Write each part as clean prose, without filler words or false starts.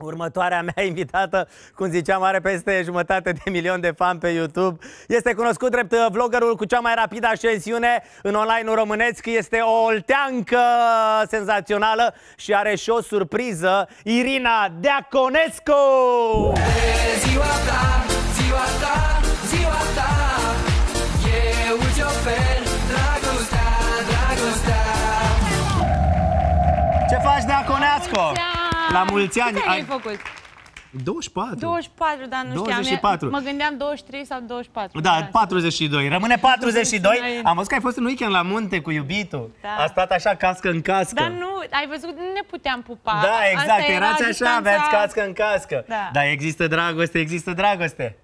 Următoarea mea invitată, cum ziceam, are peste 1,5 milion de fani pe YouTube. Este cunoscut drept vloggerul cu cea mai rapidă ascensiune în online-ul românesc. Este o olteancă senzațională și are și o surpriză, Irina Deaconescu! E ziua ta, ziua ta, ziua ta, eu ți ofer dragostea, dragostea. Ce faci, Deaconescu? La mulți ani! Ai făcut? 24. 24, dar nu 24. Știam. Mă gândeam 23 sau 24. Da, 42. Rămâne 42. Am văzut că ai fost în weekend la munte cu iubitul. Da. A stat așa cască în cască. Dar nu, ai văzut, nu ne puteam pupa. Da, exact. Erați așa, aveați cască în cască. Da. Dar există dragoste, există dragoste.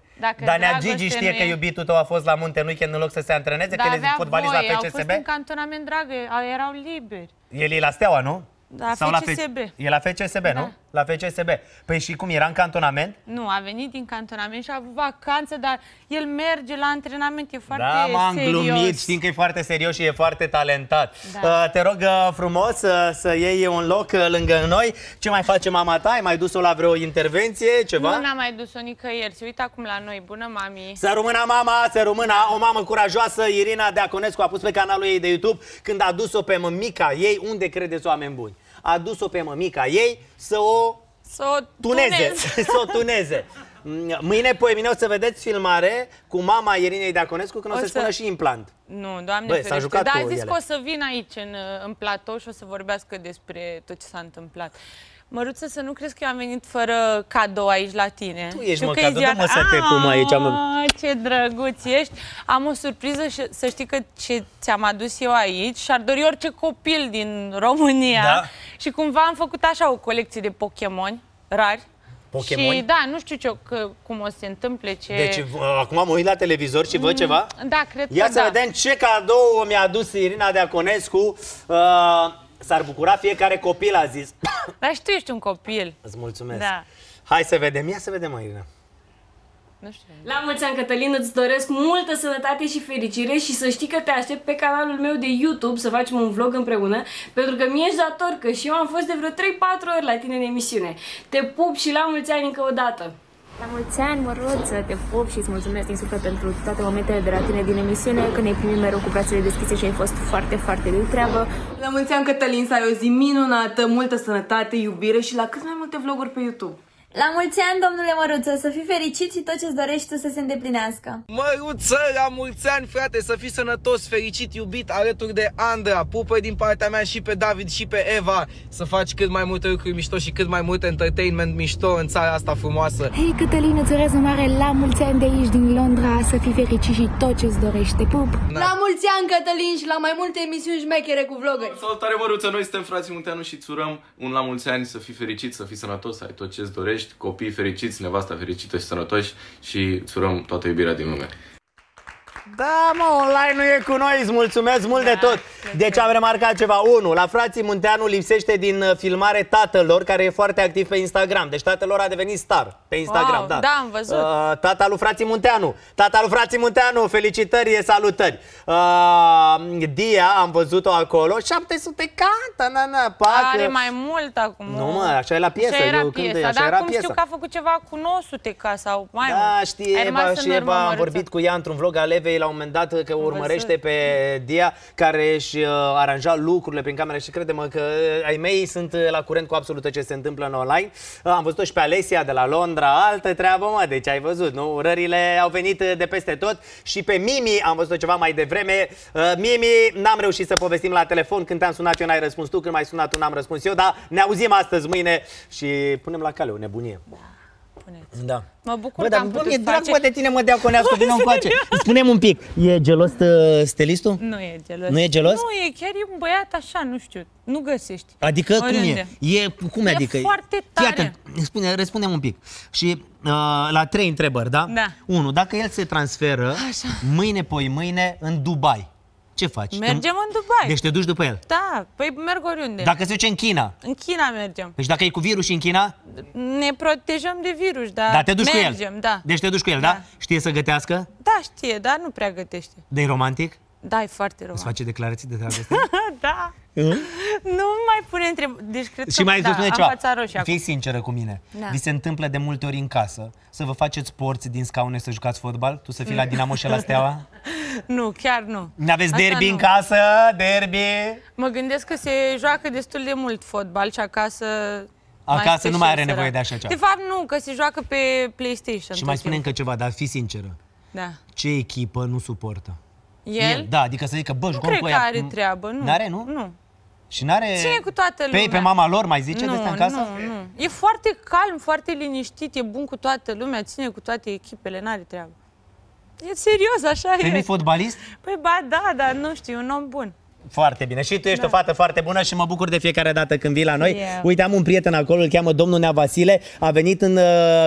Danea Gigi știe că iubitul tău a fost la munte în weekend în loc să se antreneze, că el e fotbalist la FCSB. Au fost în cantonament, dragă, erau liberi. El e la Steaua, nu? La FCSB. E la FCSB, da. Nu? La FCSB. Păi și cum, era în cantonament? Nu, a venit din cantonament și a avut vacanță, dar el merge la antrenament, e foarte serios. Da, m-am glumit, știm că e foarte serios și e foarte talentat. Da. Te rog frumos să iei un loc lângă noi. Ce mai face mama ta? Ai mai dus-o la vreo intervenție, ceva? Nu, n-am mai dus-o nicăieri. Se uită acum la noi. Bună, mami! Să rămână mama, să rămână o mamă curajoasă. Irina Deaconescu a pus pe canalul ei de YouTube când a dus-o pe mămica ei, unde credeți, oameni buni? A dus-o pe mămica ei să o tuneze. Mâine, poimine, o să vedeți filmare cu mama Irinei Deaconescu când o să-și pună și implant. Nu, doamne ferește, dar a zis că o să vin aici în platou și o să vorbească despre tot ce s-a întâmplat. Măruță, să nu crezi că eu am venit fără cadou aici la tine. Tu ești, mă, cadou, nu mă să te pun aici. Ce drăguț ești. Am o surpriză și să știi că ce ți-am adus eu aici și-ar dori orice copil din România. Da. Și cumva am făcut așa o colecție de Pokémon rari. Pokémon? Și da, nu știu cum o să se întâmple, ce... Deci acum am uit la televizor și văd ceva? Da, cred că da. Ia să vedem ce cadou mi-a adus Irina Deaconescu. S-ar bucura fiecare copil, a zis. Dar și tu ești un copil. Îți mulțumesc. Da. Hai să vedem. Ia să vedem, Irina. Nu știu. La mulți ani, Cătălin, îți doresc multă sănătate și fericire și să știi că te aștept pe canalul meu de YouTube să facem un vlog împreună, pentru că mi-ești dator că și eu am fost de vreo 3-4 ori la tine în emisiune. Te pup și la mulți ani încă o dată. La mulți ani, Măruță, te pup și îți mulțumesc din suflet pentru toate momentele de la tine din emisiune, că ne-ai primit mereu cu brațele deschise și ai fost foarte, foarte de treabă. La mulți ani, Cătălin, să ai o zi minunată, multă sănătate, iubire și la cât mai multe vloguri pe YouTube. La mulți ani, domnule Măruță, să fii fericit și tot ce-ți dorești tu să se îndeplinească. Măruță, la mulți ani, frate, să fii sănătos, fericit, iubit, alături de Andra. Pupă din partea mea și pe David și pe Eva. Să faci cât mai multe lucruri mișto și cât mai mult entertainment mișto în țara asta frumoasă. Hei, Cătălin, îți urez mare la mulți ani de aici, din Londra, să fii fericit și tot ce-ți dorești, te pup. Na. La mulți ani, Cătălin, și la mai multe emisiuni șmechere cu vlogări. Salutare, Măruță, noi suntem frații Munteanu și îți urăm un la mulți ani, să fii fericit, să fii sănătos, să ai tot ce-ți dorești. Copii fericiți, nevasta fericită și sănătoși și îți urăm toată iubirea din lume. Da, mă, online nu e cu noi, îți mulțumesc mult de tot. Deci am remarcat ceva. 1. La frații Munteanu lipsește din filmare tatălor, care e foarte activ pe Instagram. Deci tatălor a devenit star pe Instagram. Wow, da. Da, am văzut. Tata lui frații Munteanu. Tata lui frații Munteanu, felicitări, salutări. Dia, am văzut-o acolo. 700 canta, na, pac. Are mai mult acum. Nu, mă, așa e la piesă. Așa era piesa, dar acum știu că a făcut ceva cu 900 ca sau mai mult. Da, știe Eva și Eva, am vorbit cu ea într-un vlog al Evei la un moment dat, că urmărește pe Dia, care își aranja lucrurile prin camera și crede-mă că ai mei sunt la curent cu absolut tot ce se întâmplă în online. Am văzut-o și pe Alessia de la Londra, altă treabă, mă, deci ai văzut, nu? Urările au venit de peste tot și pe Mimi am văzut-o ceva mai devreme. Mimi, n-am reușit să povestim la telefon, când te-am sunat eu n-ai răspuns tu, când m-ai sunat tu n-am răspuns eu, dar ne auzim astăzi, mâine și punem la cale o nebunie. Da. Mă bucur, bă, că am putut face... Drag de tine, mă, Deaconescu, vină încoace. Spune-mi un pic, e gelos stelistul? Nu e gelos. Nu e gelos? Nu, e chiar un băiat așa, nu știu, nu găsești. Adică oriunde. Cum e? Cum e adică? E foarte tare. Iată, răspunde-mi un pic. Și la 3 întrebări, da? Da. 1. Dacă el se transferă așa, mâine, poimâine, în Dubai, ce faci? Mergem în Dubai. Deci te duci după el? Da, păi merg oriunde. Dacă se duce în China? În China mergem. Deci dacă e cu virus în China? Ne protejăm de virus, dar da, te duci mergem, cu el. Da. Deci te duci cu el, da? Știe să gătească? Da, știe, dar nu prea gătește. De-i romantic? Da, e foarte roman. Îți face declarații de dragoste? Da. Nu mai pune întrebări. Deci cred și că mai da, spune ceva. Fii sinceră cu mine. Da. Vi se întâmplă de multe ori în casă să vă faceți porți din scaune să jucați fotbal? Tu să fii la Dinamo și la Steaua? Nu, chiar nu. Ne aveți asta derby nu. În casă? Derby? Mă gândesc că se joacă destul de mult fotbal și acasă... Acasă nu mai are nevoie de așa ceva. De fapt nu, că se joacă pe PlayStation. Și mai spune încă ceva, dar fii sinceră. Da. Ce echipă nu suportă? El? Da, adică să zică, bă, jucăm cu ea. Nu cred că are treabă, nu. N-are, nu? Nu. Și n-are... Ține cu toată lumea. Pe mama lor mai zice de asta în casă? Nu, nu. E foarte calm, foarte liniștit, e bun cu toată lumea, ține cu toate echipele, n-are treabă. E serios, așa e. Ești fotbalist? Păi ba, da, dar nu știu, un om bun. Foarte bine. Și tu ești o fată foarte bună și mă bucur de fiecare dată când vii la noi. Uite, am un prieten acolo, îl cheamă domnul Nea Vasile, a venit în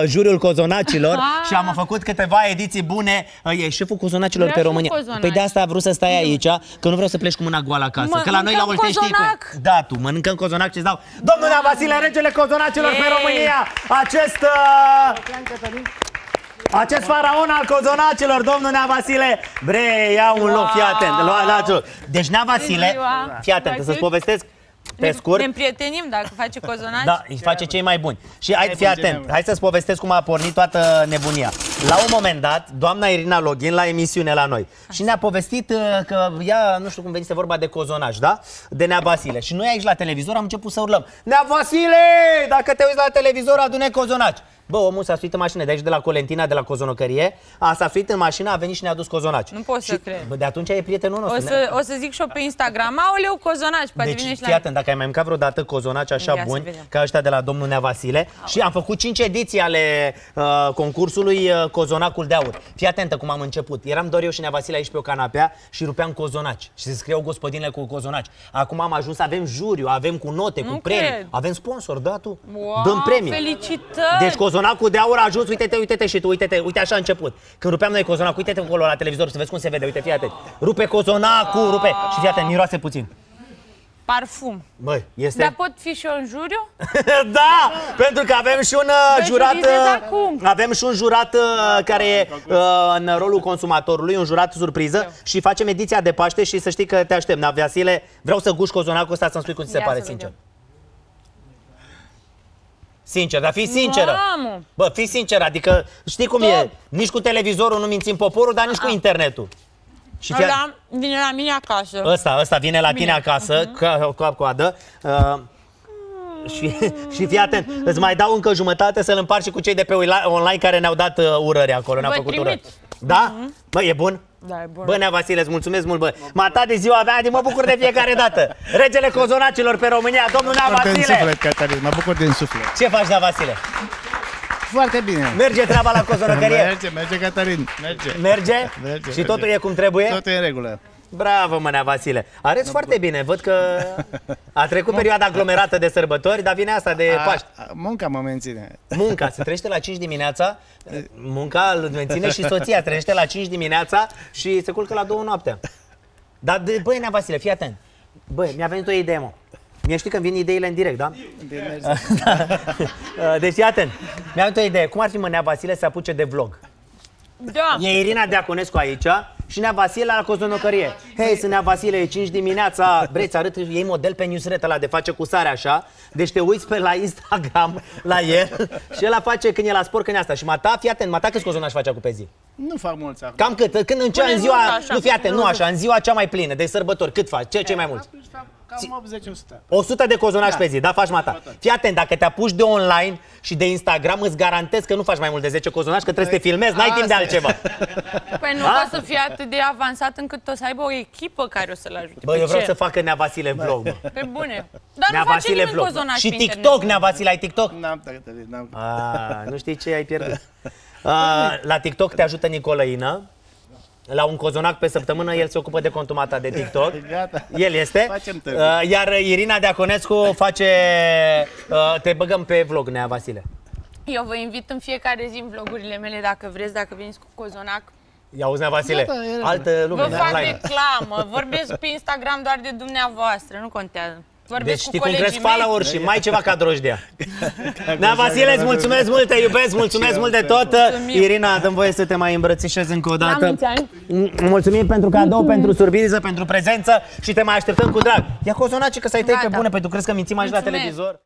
jurul cozonacilor și am făcut câteva ediții bune. E șeful cozonacilor pe România. Păi de asta a vrut să stai aici, că nu vreau să pleci cu mâna goală acasă. Că la noi la Oltești. Da, tu mâncăm cozonac și-ți dau. Domnul Nea Vasile, regele cozonacilor pe România. Acest faraon al cozonacilor, domnul Nea Vasile. Bre, ia un loc, fii atent. Deci Nea Vasile, fii atent, să-ți povestesc pe scurt. Ne împrietenim dacă face cozonaci. Da, îi face cei mai buni. Și hai, fii atent, hai să-ți povestesc cum a pornit toată nebunia. La un moment dat, doamna Irina Loghin la emisiune la noi și ne-a povestit că ea, nu știu cum venise vorba de cozonaci, da? De Nea Vasile. Și noi aici la televizor am început să urlăm. Nea Vasile, dacă te uiți la televizor, adune cozonaci. Bă, omul s-a suit în mașină, de aici de la Colentina, de la cozonăcărie, s-a suit în mașină, a venit și ne-a dus cozonaci. Nu pot să cred. Bă, de atunci e prietenul nostru. O să zic și-o pe Instagram, aoleu, cozonaci, poate vine și la... Deci, atent, dacă ai mai mâncat vreodată cozonaci așa buni, ca ăștia de la domnul Nea Vasile, și am făcut 5 ediții ale concursului Cozonacul de Aur. Fii atentă cum am început. Eram doar eu și Nea Vasile aici pe o canapea și rupeam cozonaci. Și se scriau gospodinele cu cozonaci. Acum am ajuns, avem juriu, avem cu note, cu premii, avem sponsor, da, tu? Dăm premii. Felicitări! Deci, cozonacul de aur a ajuns, uite-te, uite-te și tu, uite-te, uite așa a început. Când rupeam noi cozonac, uite-te acolo la televizor să vezi cum se vede, uite, fii atent. Rupe cozonacul, rupe. Și fii atent, miroase puțin. Parfum. Băi, este... Dar pot fi și eu în juriu? Da, pentru că avem și un jurat... Avem și un jurat care e în rolul consumatorului, un jurat surpriză și facem ediția de Paște și să știi că te aștept. Nea Vasile, vreau să guși cozonacul ăsta să-mi spui cum ți se pare, sincer. Sincer, dar fii sinceră. Mamă. Bă, fii sinceră, adică știi cum e. Nici cu televizorul nu mințim poporul, dar nici cu internetul. Și ăla vine la mine acasă. Ăsta vine la tine acasă, cap-coadă. Și fii atent, îți mai dau încă jumătate să-l împarți și cu cei de pe online care ne-au dat urări acolo, ne-au făcut urări. Da? Bă, e bun? Da, e bun. Bă, Nea Vasile, îți mulțumesc mult, bă. M-a dat de ziua mea, mă bucur de fiecare dată. Regele cozonacilor pe România, domnul Nea Vasile. Mă bucur din suflet, Cătălin, mă bucur din suflet. Ce faci, Nea Vasile? Foarte bine. Merge treaba la cozonăcărie? Merge, Cătălin, merge. Merge? Și totul e cum trebuie? Totul e în regulă. Bravo, mă, Nea Vasile. Arăți foarte bine, văd că a trecut perioada aglomerată de sărbători, dar vine asta de Paști. Munca mă menține. Munca, se trește la 5 dimineața, munca îl menține și soția trește la 5 dimineața și se culcă la 2 noaptea. Dar, băi, Nea Vasile, fii atent. Băi, mi-a venit o idee, mă. Mi-a știi când vin ideile în direct, da? Deci, fii atent. Mi-a venit o idee. Cum ar fi, mă, Nea Vasile să apuce de vlog? Da. E Irina Deaconescu aici și Nea Vasile la cozonăcărie. Hei, sunt Nea Vasile, e 5 dimineața, vrei să arăt, iei model pe newsletter ăla de face cu sare așa, deci te uiți pe la Instagram la el și el face când e la sport, când e asta. Și Mata, fii atent, Mata câți cozonaci face acum pe zi? Nu fac mulți acum. Cam cât? Când în cea în ziua, nu fii atent, nu așa, în ziua cea mai plină, de sărbători, cât faci? Ce mai mulți? Cam 80-100. 100 de cozonaci pe zi, da, faci Mata. Fii atent, dacă te apuci de online și de Instagram, îți garantez că nu faci mai mult de 10 cozonaci, că trebuie să te filmezi, n-ai timp de altceva. Păi nu o să fie atât de avansat încât o să aibă o echipă care o să-l ajute. Bă, eu vreau să facă Nea Vasile vlog, mă. Pe bune. Dar nu face nimeni cozonaci pe internet. Și TikTok, Nea Vasile, ai TikTok? N-am. Nu știi ce ai pierdut. La TikTok te ajută Nicolăină. La un cozonac pe săptămână, el se ocupă de contumata de TikTok. El este. Iar Irina Deaconescu face... Te băgăm pe vlog, Nea Vasile. Eu vă invit în fiecare zi în vlogurile mele, dacă vreți, dacă veniți cu cozonac. I-auzi, Nea Vasile, altă lume. Vă fac reclamă, vorbesc pe Instagram doar de dumneavoastră, nu contează. Deci știi cum crezi follower ori și mai ceva ca drojdea. Da, Vasile, îți mulțumesc mult, te iubesc, mulțumesc mult de tot. Irina, dă-mi voie să te mai îmbrățișezi încă o dată. Mulțumim pentru cadou, pentru surpriză, pentru prezență și te mai așteptăm cu drag. Ia cozonace că să ai tăi pe bune, pentru că crezi că mințim aici la televizor.